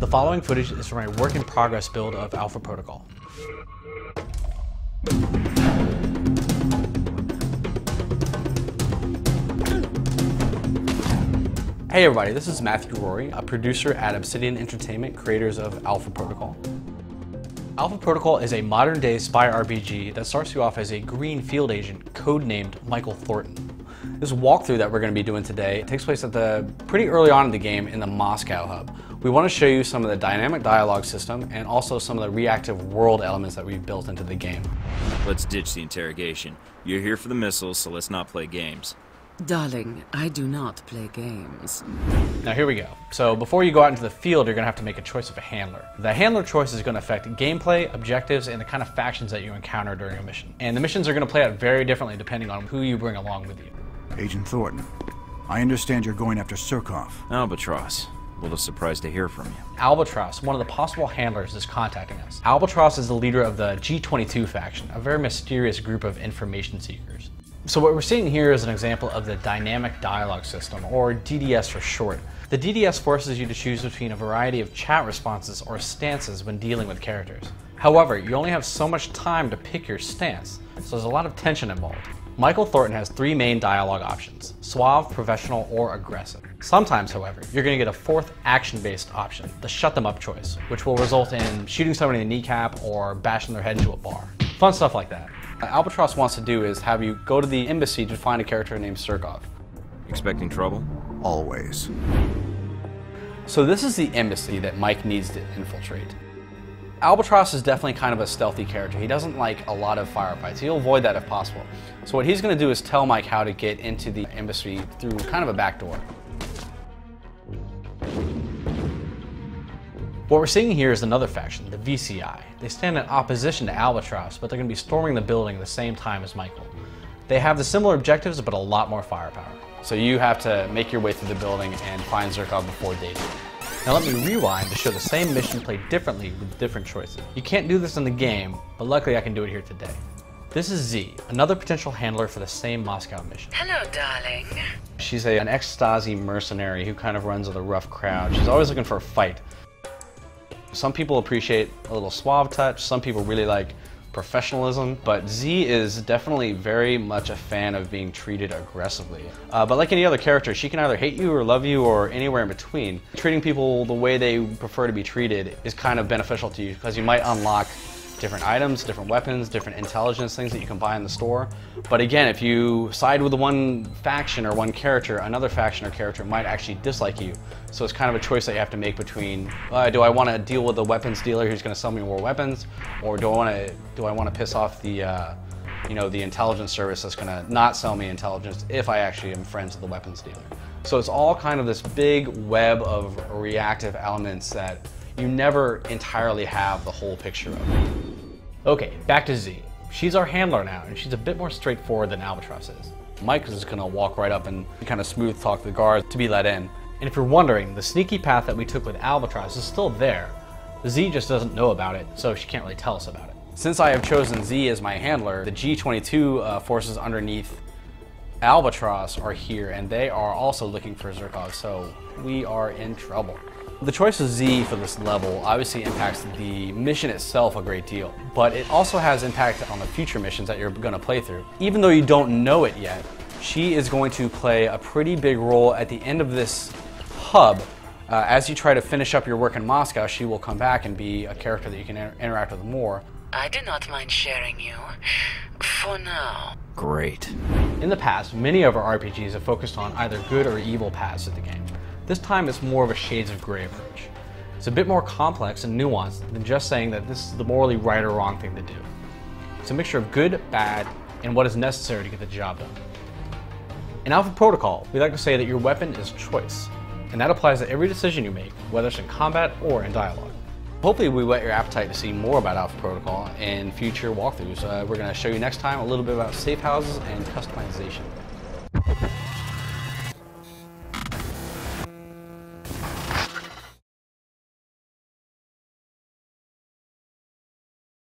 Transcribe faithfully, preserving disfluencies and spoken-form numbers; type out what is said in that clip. The following footage is from a work-in-progress build of Alpha Protocol. Hey everybody, this is Matthew Rory, a producer at Obsidian Entertainment, creators of Alpha Protocol. Alpha Protocol is a modern-day spy R P G that starts you off as a green field agent codenamed Michael Thornton. This walkthrough that we're going to be doing today takes place at the pretty early on in the game in the Moscow hub. We want to show you some of the dynamic dialogue system and also some of the reactive world elements that we've built into the game. Let's ditch the interrogation. You're here for the missiles, so let's not play games. Darling, I do not play games. Now here we go. So before you go out into the field, you're going to have to make a choice of a handler. The handler choice is going to affect gameplay, objectives, and the kind of factions that you encounter during a mission. And the missions are going to play out very differently depending on who you bring along with you. Agent Thornton, I understand you're going after Surkov. Albatross. A little surprised to hear from you. Albatross, one of the possible handlers, is contacting us. Albatross is the leader of the G twenty-two faction, a very mysterious group of information seekers. So what we're seeing here is an example of the Dynamic Dialogue System, or D D S for short. The D D S forces you to choose between a variety of chat responses or stances when dealing with characters. However, you only have so much time to pick your stance, so there's a lot of tension involved. Michael Thornton has three main dialogue options: suave, professional, or aggressive. Sometimes, however, you're going to get a fourth action-based option, the shut them up choice, which will result in shooting somebody in the kneecap or bashing their head into a bar. Fun stuff like that. What Albatross wants to do is have you go to the embassy to find a character named Zerkog. Expecting trouble? Always. So this is the embassy that Mike needs to infiltrate. Albatross is definitely kind of a stealthy character. He doesn't like a lot of firefights. He'll avoid that if possible. So what he's going to do is tell Mike how to get into the embassy through kind of a back door. What we're seeing here is another faction, the V C I. They stand in opposition to Albatross, but they're going to be storming the building at the same time as Michael. They have the similar objectives, but a lot more firepower. So you have to make your way through the building and find Zerkog before David. Now let me rewind to show the same mission played differently with different choices. You can't do this in the game, but luckily I can do it here today. This is Z, another potential handler for the same Moscow mission. Hello, darling. She's a, an ex-Stasi mercenary who kind of runs with a rough crowd. She's always looking for a fight. Some people appreciate a little suave touch, some people really like professionalism, but Z is definitely very much a fan of being treated aggressively. Uh, but like any other character, she can either hate you or love you or anywhere in between. Treating people the way they prefer to be treated is kind of beneficial to you because you might unlock different items, different weapons, different intelligence things that you can buy in the store. But again, if you side with one faction or one character, another faction or character might actually dislike you. So it's kind of a choice that you have to make between, uh, do I want to deal with a weapons dealer who's going to sell me more weapons, or do I want to do I want to piss off the, uh, you know, the intelligence service that's going to not sell me intelligence if I actually am friends with the weapons dealer. So it's all kind of this big web of reactive elements that you never entirely have the whole picture of. Okay, back to Z. She's our handler now, and she's a bit more straightforward than Albatross is. Mike is just going to walk right up and kind of smooth talk the guards to be let in. And if you're wondering, the sneaky path that we took with Albatross is still there. Z just doesn't know about it, so she can't really tell us about it. Since I have chosen Z as my handler, the G twenty-two uh, forces underneath Albatross are here, and they are also looking for Zerkog, so we are in trouble. The choice of Z for this level obviously impacts the mission itself a great deal, but it also has impact on the future missions that you're going to play through. Even though you don't know it yet, she is going to play a pretty big role at the end of this hub. Uh, as you try to finish up your work in Moscow, she will come back and be a character that you can inter interact with more. I do not mind sharing you, for now. Great. In the past, many of our R P Gs have focused on either good or evil paths of the game. This time it's more of a shades of gray approach. It's a bit more complex and nuanced than just saying that this is the morally right or wrong thing to do. It's a mixture of good, bad, and what is necessary to get the job done. In Alpha Protocol, we like to say that your weapon is choice, and that applies to every decision you make, whether it's in combat or in dialogue. Hopefully we whet your appetite to see more about Alpha Protocol in future walkthroughs. Uh, we're going to show you next time a little bit about safe houses and customization.